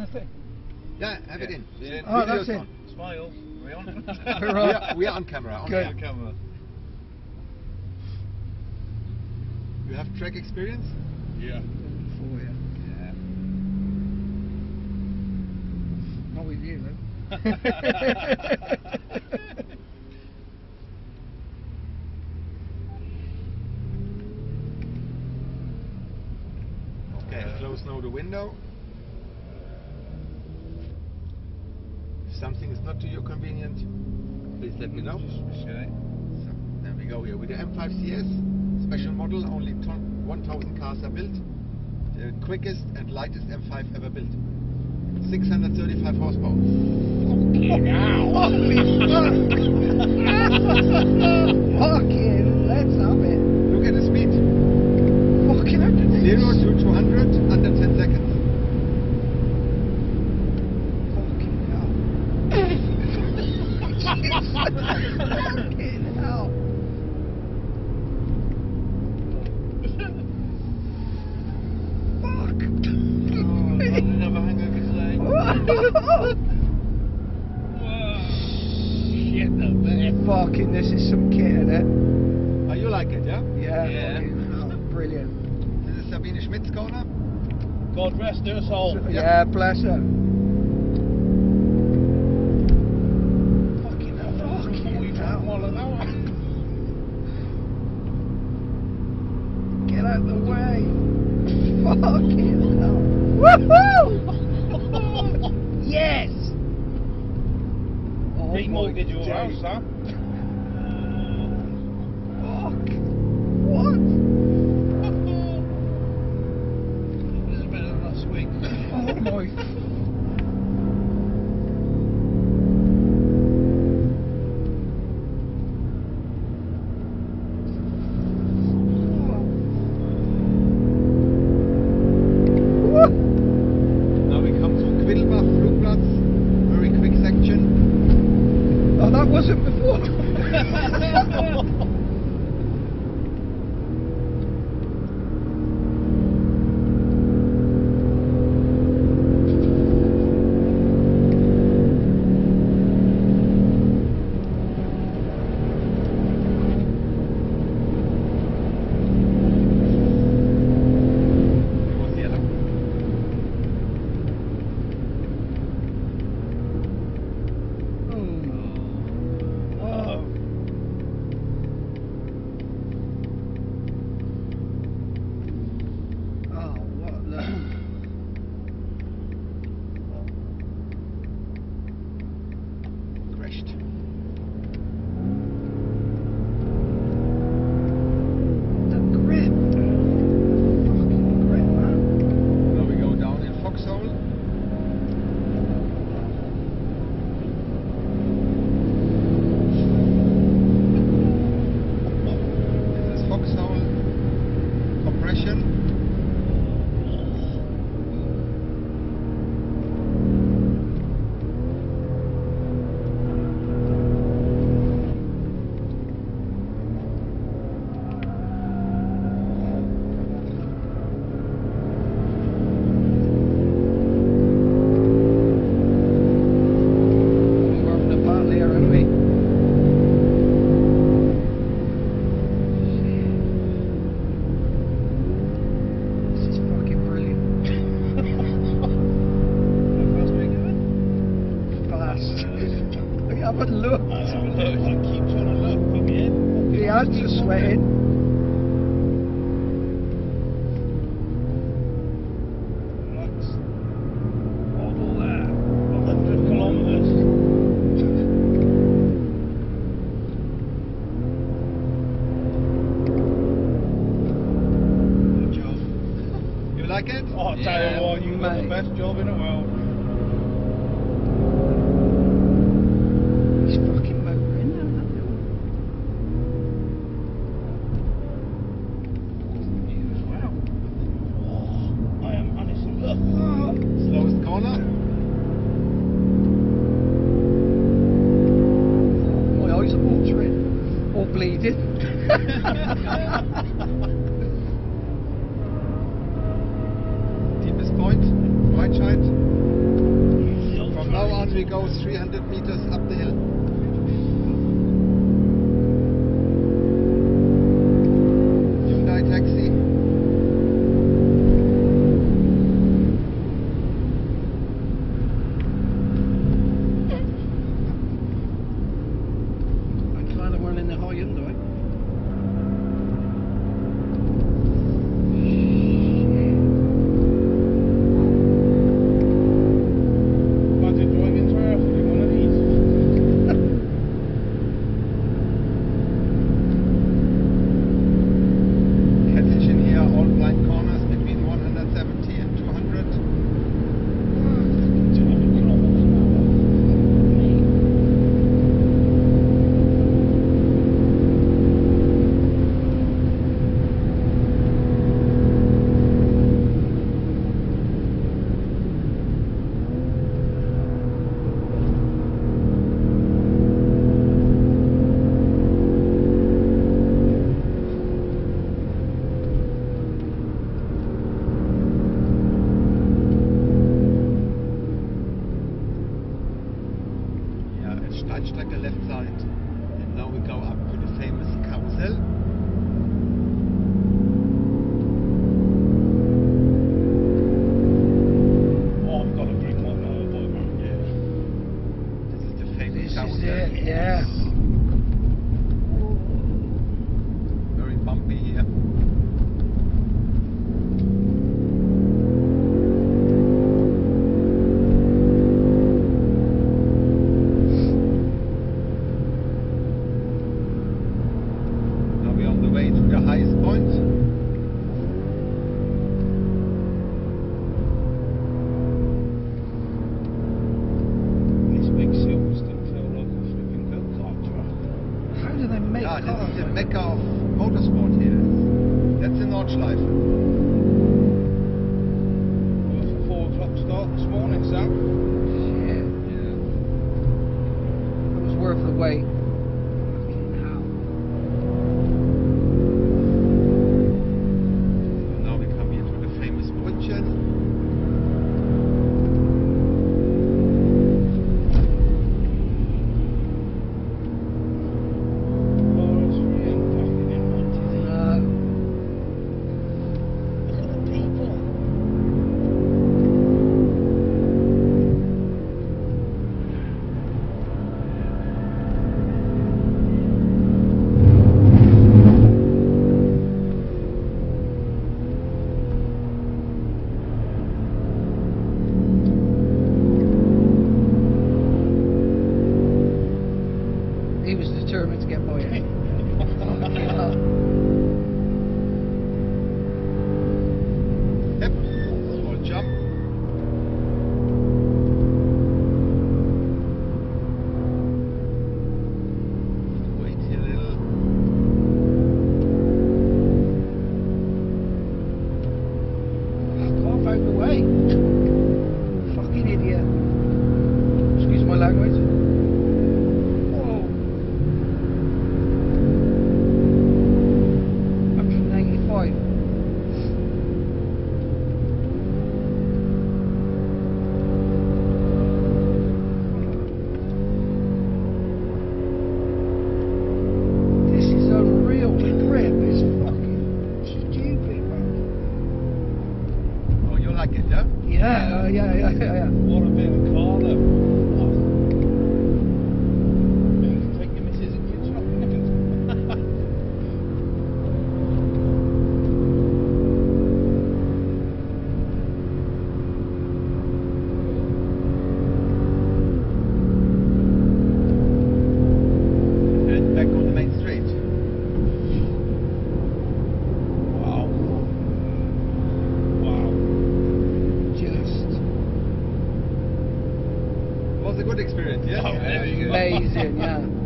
That's it. Yeah, have it in. Yeah. Oh, that's it. Smile. We're on. we are on camera. On camera. You have track experience? Yeah. Before, yeah. Yeah. Not with you, though. Close now the window. If something is not to your convenience, please let me know. Okay. So, there we go here with the M5CS special model. Only 1,000 cars are built. The quickest and lightest M5 ever built. 635 horsepower. Okay, now. Holy fuck! Okay, let's up it. Look at the speed. Fucking up the 0 to 200. Fucking, this is some kit, isn't it? Oh, you like it, yeah? Yeah, yeah. Fucking, oh, brilliant. This is Sabine Schmitz corner. God rest her soul. So, yeah, bless her. Fucking hell. Fucking hell. Get out the way. Fucking hell. Woohoo! Yes! Oh, he mortgaged your house, huh? Fuck! What? This is better than last week. Oh my! Now we come to Quiddelbach Flugplatz, very quick section. Oh, that wasn't before. Oh, yeah, tell you what, you've got the best job in the world. He's fucking motoring now. You as well. Oh, I am honest in love. Oh. Slowest corner. My eyes are watering. Or bleeding. Point, right side. goes 300 meters up the hill. Hyundai taxi. Ein kleiner Mann in der Hyundai. Steinsstrecke left side, and now we go up to the famous Carousel. Oh, I've got a group on my boat, yeah. This is the famous Carousel. Yes. Yeah. Very bumpy here. This is the Mecca of motorsport here. That's in Nordschleife. Well, 4 o'clock start this morning, Sam. Yeah. It was worth the wait. Determined to get by it. Yep, small jump. Wait here a little. I can't find the way. Fucking idiot. Excuse my language. Yeah. What a bit of a car though. You can take the missus and you chop it. And back on the main street. Good experience, yeah? Oh, amazing, yeah.